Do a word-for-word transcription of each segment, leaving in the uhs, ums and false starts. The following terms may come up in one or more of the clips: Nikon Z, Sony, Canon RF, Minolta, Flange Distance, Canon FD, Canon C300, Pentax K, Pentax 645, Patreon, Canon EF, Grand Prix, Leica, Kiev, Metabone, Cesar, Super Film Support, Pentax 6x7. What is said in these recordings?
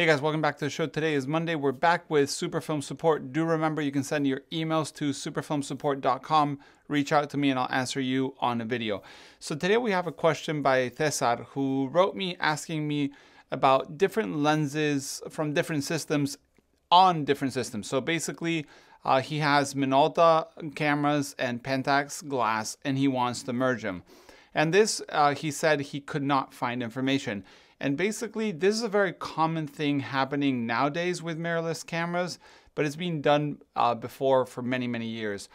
Hey guys, welcome back to the show. Today is Monday. We're back with Super Film Support. Do remember you can send your emails to super film support dot com. Reach out to me and I'll answer you on a video. So today we have a question by Cesar who wrote me asking me about different lenses from different systems on different systems. So basically uh, he has Minolta cameras and Pentax glass and he wants to merge them. And this, uh, he said he could not find information. And basically, this is a very common thing happening nowadays with mirrorless cameras, but it's been done uh, before for many, many years.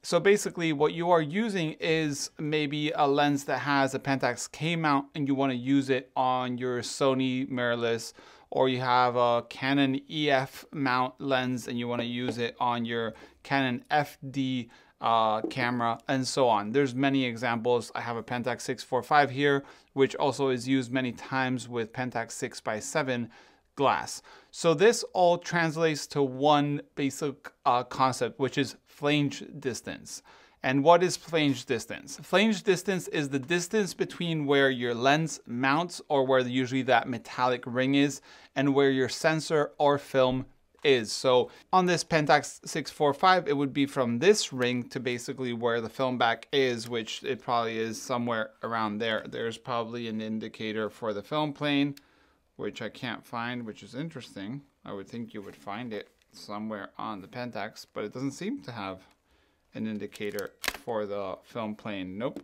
So basically, what you are using is maybe a lens that has a Pentax K mount, and you want to use it on your Sony mirrorless, or you have a Canon E F mount lens, and you want to use it on your Canon F D Uh, camera, and so on. There's many examples. I have a Pentax six forty-five here, which also is used many times with Pentax six by seven glass. So this all translates to one basic uh, concept, which is flange distance. And what is flange distance? Flange distance is the distance between where your lens mounts, or where usually that metallic ring is, and where your sensor or film is. So on this Pentax six forty-five, it would be from this ring to basically where the film back is, which it probably is somewhere around there. There's probably an indicator for the film plane, which I can't find, which is interesting. I would think you would find it somewhere on the Pentax, but it doesn't seem to have an indicator for the film plane. Nope.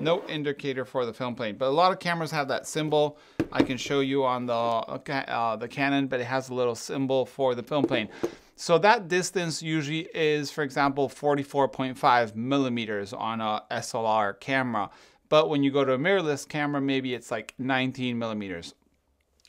No indicator for the film plane, but a lot of cameras have that symbol. I can show you on the uh, the Canon, but it has a little symbol for the film plane. So that distance usually is, for example, forty-four point five millimeters on a S L R camera. But when you go to a mirrorless camera, maybe it's like nineteen millimeters.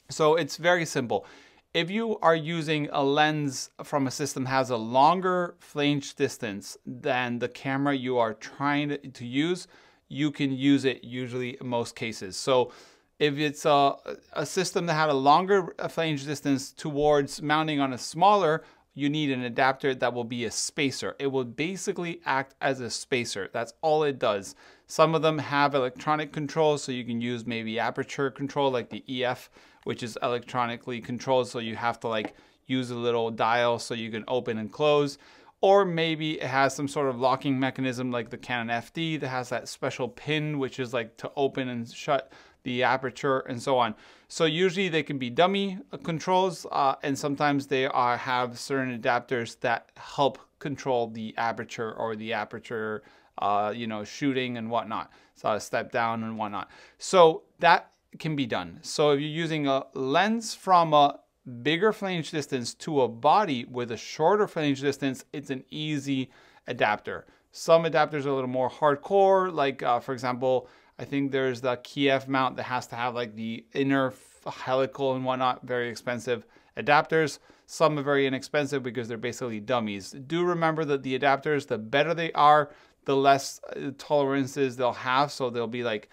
So it's very simple. If you are using a lens from a system that has a longer flange distance than the camera you are trying to use, you can use it usually in most cases. So if it's a, a system that had a longer flange distance towards mounting on a smaller, you need an adapter that will be a spacer. It will basically act as a spacer. That's all it does. Some of them have electronic controls, so you can use maybe aperture control like the E F, which is electronically controlled. So you have to like use a little dial so you can open and close. Or maybe it has some sort of locking mechanism like the Canon F D that has that special pin, which is like to open and shut the aperture and so on. So usually they can be dummy controls, uh, and sometimes they are, have certain adapters that help control the aperture or the aperture, uh, you know, shooting and whatnot. So a step down and whatnot. So that can be done. So if you're using a lens from a bigger flange distance to a body with a shorter flange distance, it's an easy adapter. Some adapters are a little more hardcore, like uh, for example, I think there's the Kiev mount that has to have like the inner helical and whatnot, very expensive adapters. Some are very inexpensive because they're basically dummies. Do remember that the adapters, the better they are, the less tolerances they'll have, so they'll be like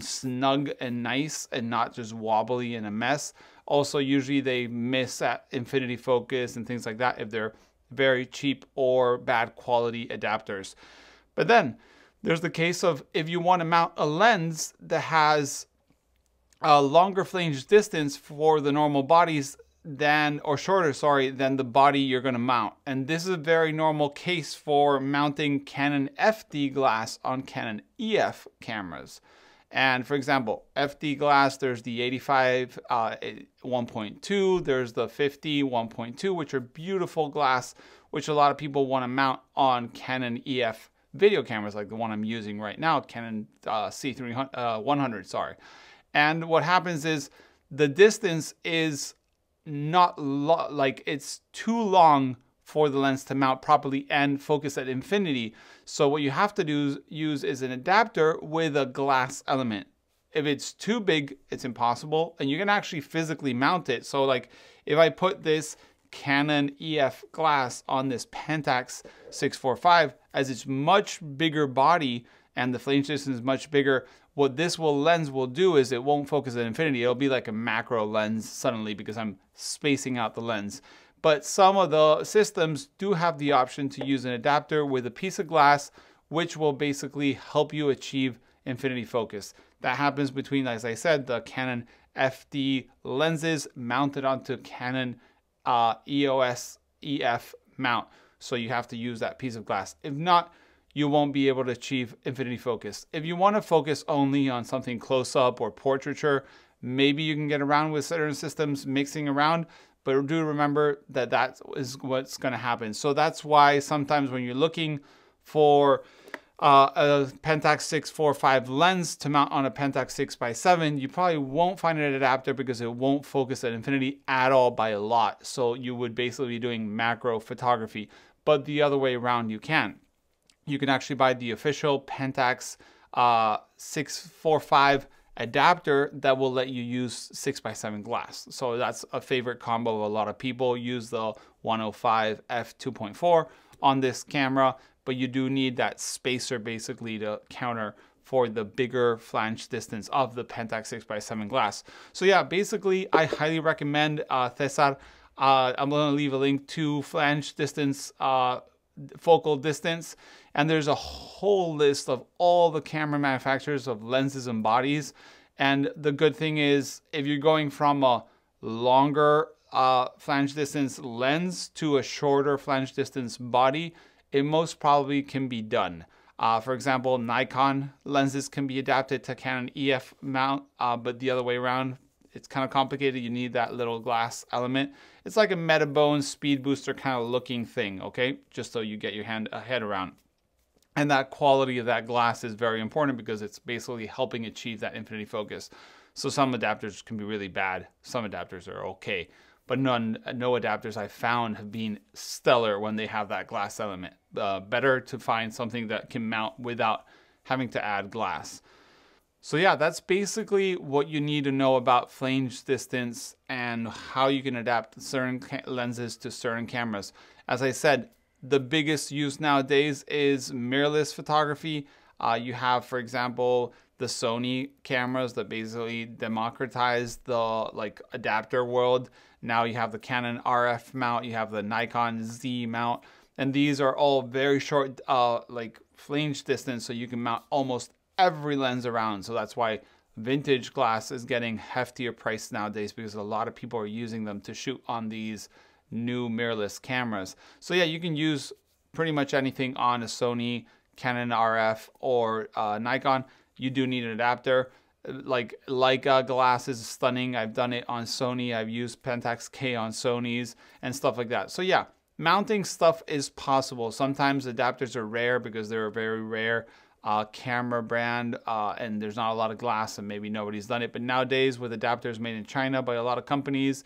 snug and nice and not just wobbly and a mess. Also, usually they miss at infinity focus and things like that if they're very cheap or bad quality adapters. But then there's the case of if you want to mount a lens that has a longer flange distance for the normal bodies than, or shorter, sorry, than the body you're going to mount. And this is a very normal case for mounting Canon F D glass on Canon E F cameras. And for example, F D glass, there's the eighty-five uh, one point two, there's the fifty one point two, which are beautiful glass, which a lot of people want to mount on Canon E F video cameras, like the one I'm using right now, Canon uh, C three hundred, sorry. And what happens is the distance is not like, it's too long for the lens to mount properly and focus at infinity. So what you have to do is use is an adapter with a glass element. If it's too big, it's impossible, and you can actually physically mount it. So like if I put this Canon E F glass on this Pentax six forty-five, as it's much bigger body and the flange distance is much bigger, what this will lens will do is it won't focus at infinity. It'll be like a macro lens suddenly because I'm spacing out the lens. But some of the systems do have the option to use an adapter with a piece of glass, which will basically help you achieve infinity focus. That happens between, as I said, the Canon F D lenses mounted onto Canon uh, E O S E F mount. So you have to use that piece of glass. If not, you won't be able to achieve infinity focus. If you want to focus only on something close up or portraiture, maybe you can get around with certain systems mixing around, but do remember that that is what's going to happen. So that's why sometimes when you're looking for uh, a Pentax six forty-five lens to mount on a Pentax six by seven, you probably won't find an adapter because it won't focus at infinity at all by a lot. So you would basically be doing macro photography, but the other way around you can. You can actually buy the official Pentax uh, six forty-five adapter that will let you use six by seven glass. So that's a favorite combo of a lot of people. Use the one oh five f two point four on this camera, but you do need that spacer basically to counter for the bigger flange distance of the Pentax six by seven glass. So yeah, basically I highly recommend uh, Cesar. Uh, I'm gonna leave a link to flange distance, uh, focal distance, and there's a whole list of all the camera manufacturers of lenses and bodies. And the good thing is, if you're going from a longer uh, flange distance lens to a shorter flange distance body, it most probably can be done. Uh, for example, Nikon lenses can be adapted to Canon E F mount, uh, but the other way around, it's kind of complicated. You need that little glass element. It's like a Metabone speed booster kind of looking thing, okay? Just so you get your hand uh, head around. And that quality of that glass is very important because it's basically helping achieve that infinity focus. So some adapters can be really bad. Some adapters are okay, but none, no adapters I found have been stellar when they have that glass element. Uh, better to find something that can mount without having to add glass. So yeah, that's basically what you need to know about flange distance and how you can adapt certain lenses to certain cameras. As I said, the biggest use nowadays is mirrorless photography. Uh, you have, for example, the Sony cameras that basically democratized the like adapter world. Now you have the Canon R F mount, you have the Nikon Z mount, and these are all very short uh, like flange distance, so you can mount almost every lens around. So that's why vintage glass is getting heftier priced nowadays, because a lot of people are using them to shoot on these new mirrorless cameras. So yeah, you can use pretty much anything on a Sony, Canon R F, or uh, Nikon. You do need an adapter. Like Leica glass is stunning. I've done it on Sony. I've used Pentax K on Sony's and stuff like that. So yeah, mounting stuff is possible. Sometimes adapters are rare because they're very rare Uh, camera brand, uh, and there's not a lot of glass and maybe nobody's done it. But nowadays, with adapters made in China by a lot of companies,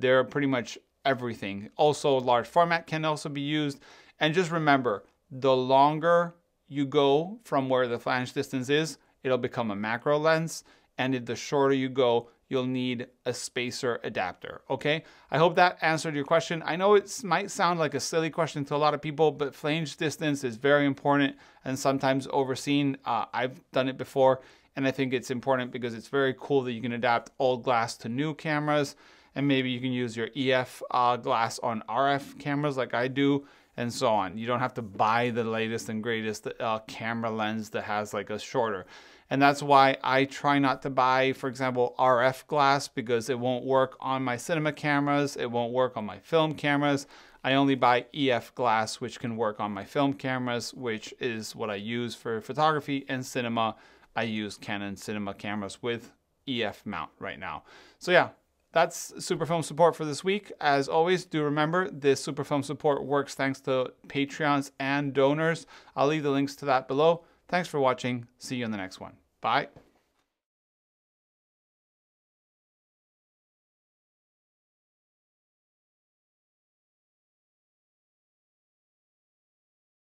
they're pretty much everything. Also, large format can also be used. And just remember, the longer you go from where the flange distance is, it'll become a macro lens. And if the shorter you go, you'll need a spacer adapter, okay? I hope that answered your question. I know it might sound like a silly question to a lot of people, but flange distance is very important and sometimes overseen. Uh, I've done it before, and I think it's important because it's very cool that you can adapt old glass to new cameras, and maybe you can use your E F uh, glass on R F cameras like I do, and so on. You don't have to buy the latest and greatest uh, camera lens that has like a shorter. And that's why I try not to buy, for example, R F glass, because it won't work on my cinema cameras. It won't work on my film cameras. I only buy E F glass, which can work on my film cameras, which is what I use for photography and cinema. I use Canon cinema cameras with E F mount right now. So yeah, that's Super Film Support for this week. As always, do remember this Super Film Support works thanks to Patreons and donors. I'll leave the links to that below. Thanks for watching. See you in the next one. Bye.